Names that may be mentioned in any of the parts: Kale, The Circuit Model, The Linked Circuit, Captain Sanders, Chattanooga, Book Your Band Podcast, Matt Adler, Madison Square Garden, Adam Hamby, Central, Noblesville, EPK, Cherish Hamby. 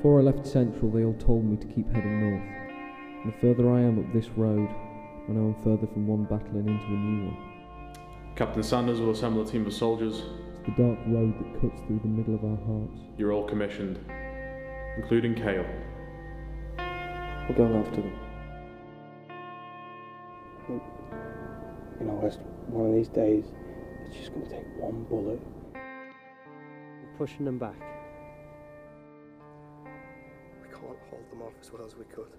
Before I left Central, they all told me to keep heading north, and the further I am up this road, I know I'm further from one battle and into a new one. Captain Sanders will assemble a team of soldiers. It's the dark road that cuts through the middle of our hearts. You're all commissioned, including Kale. We're going after them. You know, one of these days, it's just going to take one bullet. We're pushing them back. We can't hold them off as well as we could.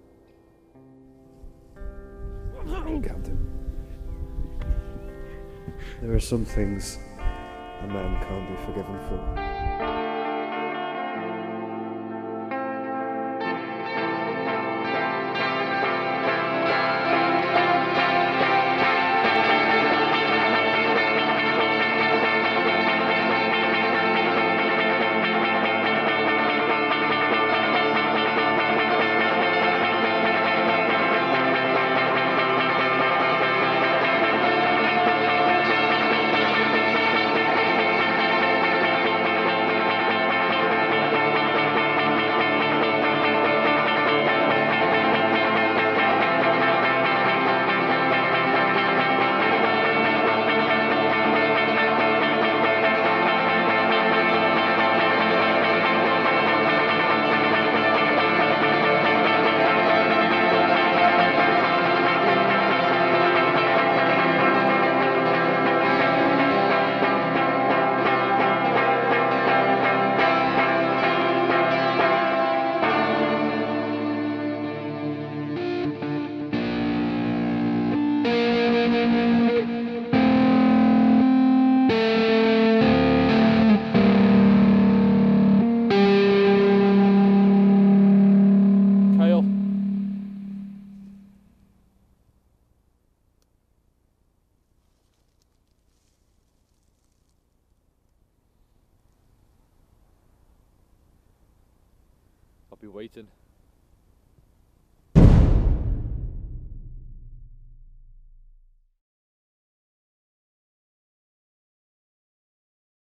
Oh, Captain. There are some things a man can't be forgiven for. I'll be waiting.